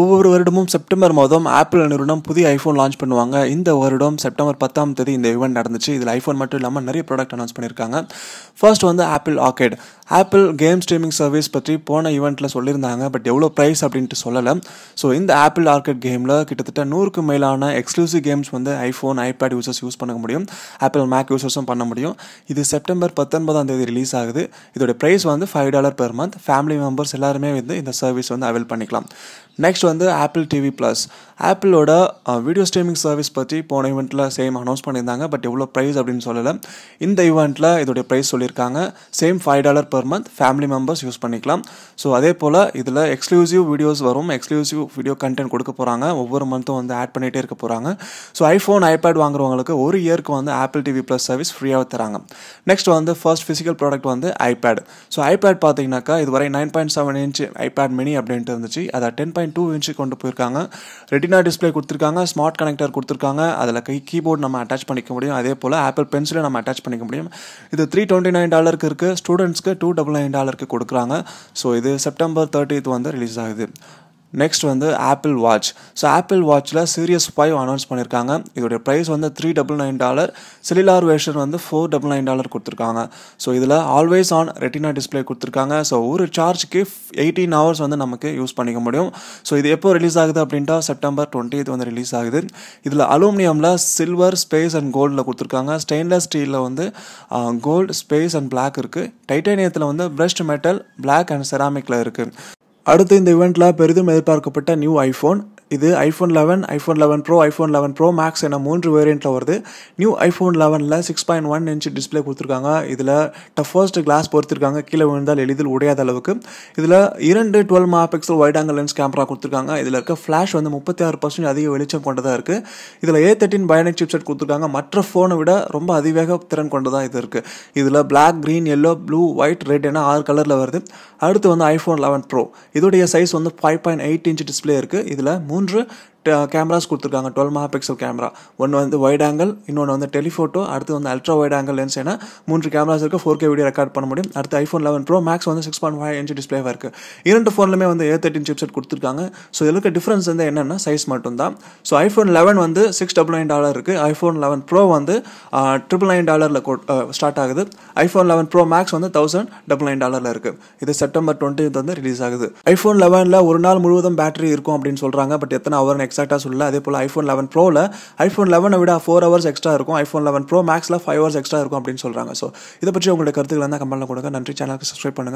ஒவ்வொரு வருடமும் செப்டம்பர் மாதம் ஆப்பிள் நிறுவனம் புதிய ஐஃபோன் லான்ச் பண்ணுவாங்க. இந்த வருடம் செப்டம்பர் 10ஆம் தேதி இந்த ஈவெண்ட் நடந்துச்சு. இதில் ஐஃபோன் மட்டும் இல்லாமல் நிறைய ப்ராடக்ட் அனௌன்ஸ் பண்ணியிருக்காங்க. ஃபர்ஸ்ட் வந்து Apple arcade. Apple game streaming service பற்றி போன ஈவெண்ட்டில் சொல்லியிருந்தாங்க, பட் எவ்வளோ ப்ரைஸ் அப்படின்ட்டு சொல்லலை. ஸோ இந்த ஆப்பிள் ஆர்கேட் கேமில் கிட்டத்தட்ட 100க்கு மேலான எக்ஸ்க்ளூசிவ் கேம்ஸ் வந்து ஐஃபோன் ஐபேட் யூசர்ஸ் யூஸ் பண்ண முடியும், ஆப்பிள் மேக் யூசர்ஸும் பண்ண முடியும். இது செப்டம்பர் 19ஆம் தேதி ரிலீஸ் ஆகுது. இதோட ப்ரைஸ் வந்து $5 per month. ஃபேமிலி மெம்பர்ஸ் எல்லாருமே வந்து இந்த சர்வீஸ் வந்து அவைல் பண்ணிக்கலாம். நெக்ஸ்ட் வந்து ஆப்பிள் டிவி ப்ளஸ். ஆப்பிளோட வீடியோ ஸ்ட்ரீமிங் சர்வீஸ் பற்றி போன ஈவெண்ட்டில் சேம் அனௌன்ஸ் பண்ணியிருந்தாங்க, பட் எவ்வளோ ப்ரைஸ் அப்படின்னு சொல்லலை. இந்த ஈவெண்ட்டில் இதோடைய ப்ரைஸ் சொல்லியிருக்காங்க same $5 per month, family members use பண்ணிக்கலாம். ஸோ அதே போல் இதில் எக்ஸ்க்ளூசிவ் வீடியோஸ் வரும், எக்ஸ்க்ளூசிவ் வீடியோ கண்டென்ட் கொடுக்க போகிறாங்க, ஒவ்வொரு மந்த்தும் வந்து ஆட் பண்ணிகிட்டே இருக்க போகிறாங்க. ஸோ ஐஃபோன் ஐபேட் வாங்குறவங்களுக்கு ஒரு இயருக்கு வந்து ஆப்பிள் டிவி ப்ளஸ் சர்வீஸ் ஃப்ரீயாக தராங்க. நெக்ஸ்ட் வந்து ஃபர்ஸ்ட் ஃபிசிக்கல் ப்ராடக்ட் வந்து ஐபேட். ஸோ ஐபேட் பார்த்தீங்கன்னாக்கா இதுவரை 9.7 inch ஐபேட் மினி அப்படின்ட்டு இருந்துச்சு. அதை 10.2 inch கொண்டு போயிருக்காங்க. ரெட்டினா டிஸ்பிளே கொடுத்துருக்காங்க, ஸ்மார்ட் கனெக்டர் கொடுத்துருக்காங்க, அதில் கீபோர்டு நம்ம அட்டாச் பண்ணிக்க முடியும். அதே போல் ஆப்பிள் பென்சிலை நம்ம அட்டாச் பண்ணிக்க முடியும். இது $329 இருக்குது. ஸ்டூடெண்ட்ஸ்க்கு $299 கொடுக்குறாங்க. ஸோ இது செப்டம்பர் 30th வந்து ரிலீஸ் ஆகுது. நெக்ஸ்ட் வந்து ஆப்பிள் வாட்ச். ஸோ ஆப்பிள் வாட்சில் சீரியஸ் 5 அனௌன்ஸ் பண்ணியிருக்காங்க. இதோடைய ப்ரைஸ் வந்து $399. செல்லுலார் வெர்ஷன் வந்து $499 கொடுத்துருக்காங்க. ஸோ இதில் ஆல்வேஸ் ஆன் ரெட்டினா டிஸ்பிளே கொடுத்துருக்காங்க. ஸோ ஒரு சார்ஜுக்கு 18 hours வந்து நமக்கு யூஸ் பண்ணிக்க முடியும். ஸோ இது எப்போ ரிலீஸ் ஆகுது அப்படின்ட்டா செப்டம்பர் 20th வந்து ரிலீஸ் ஆகுது. இதில் அலுமினியமில் சில்வர், ஸ்பேஸ் அண்ட் கோல்டில் கொடுத்துருக்காங்க. ஸ்டெயின்லெஸ் ஸ்டீலில் வந்து கோல்டு, ஸ்பேஸ் அண்ட் பிளாக் இருக்குது. டைட்டானியத்தில் வந்து பிரஷ்ட் மெட்டல், பிளாக் அண்ட் செராமிக்கில் இருக்குது. அடுத்து இந்த ஈவெண்ட்டில் பெரிதும் எதிர்பார்க்கப்பட்ட நியூ ஐஃபோன். இது iPhone 11, iPhone 11 pro, iPhone 11 pro max என 3 வேரியண்ட்டில் வருது. நியூ ஐஃபோன் 11ல் 6.1 inch டிஸ்பிளே கொடுத்துருக்காங்க. இதில் டஃபஸ்ட் கிளாஸ் பொறுத்திருக்காங்க, கீழே விழுந்தால் எளிதில் உடையாத அளவுக்கு. இதில் 2 12 MP wide angle lens camera கொடுத்துருக்காங்க. இதில் இருக்க ஃப்ளாஷ் வந்து 36% அதிக வெளிச்சம் கொண்டதாக இருக்குது. இதில் A13 பயோனிக் சிப்செட் கொடுத்துருக்காங்க. மற்ற ஃபோனை விட ரொம்ப அதிவேக திறன் கொண்டதாக இது இருக்குது. இதில் black, green, yellow, blue, white, red என 6 கலரில் வருது. அடுத்து வந்து ஐஃபோன் 11 ப்ரோ. இதோடைய சைஸ் வந்து 5.8 inch டிஸ்பிளே இருக்குது. இதில் 3 கேமராஸ் கொடுத்துருக்காங்க. 12 MP கேமரா, ஒன்று வந்து வைட் ஆங்கிள், இன்னொன்று வந்து டெலிஃபோட்டோ, அடுத்து வந்து அல்ட்ரா வைட் ஆங்கிள் லென்ஸ் என 3 கேமராஸ் இருக்குது. 4K வீடியோ ரெக்கார்ட் பண்ண முடியும். அடுத்து ஐஃபோன் 11 ப்ரோ மேக்ஸ் வந்து 6.5 inch டிஸ்பிளேவாக இருக்குது. 2 ஃபோன்லுமே வந்து A13 சிப்செட் கொடுத்துருக்காங்க. ஸோ இதில் இருக்க டிஃப்ரென்ஸ் வந்து என்னென்னா சைஸ் மட்டும்தான். ஸோ ஐஃபோன் 11 வந்து $699 இருக்குது. ஐஃபோன் 11 ப்ரோ வந்து $999 ஸ்டார்ட் ஆகுது. ஐஃபோன் 11 ப்ரோ மேக்ஸ் வந்து $1,099 இருக்குது. இது செப்டம்பர் 20th வந்து ரிலீஸ் ஆகுது. ஐஃபோன் 11ல் ஒரு நாள் முழுவதும் பேட்டரி இருக்கும் அப்படின்னு சொல்கிறாங்க, பட் எத்தனை ஹவர்னு எக்ஸாக்டாக சொல்லல. அதே போல் ஐஃபோன் 11 ப்ரோவில் ஐஃபோன் 11 விட 4 hours எக்ஸ்ட்ரா இருக்கும். ஐஃபோன் 11 ப்ரோ மேக்ஸில் 5 hours எக்ஸ்ட்ரா இருக்கும் அப்படின்னு சொல்கிறாங்க. ஸோ இதை பற்றி உங்களுடைய கருத்துக்கள் தான் கமெண்ட்டில் கொடுங்க. நன்றி. சேனலுக்கு சப்ஸ்கிரைப் பண்ணுங்கள்.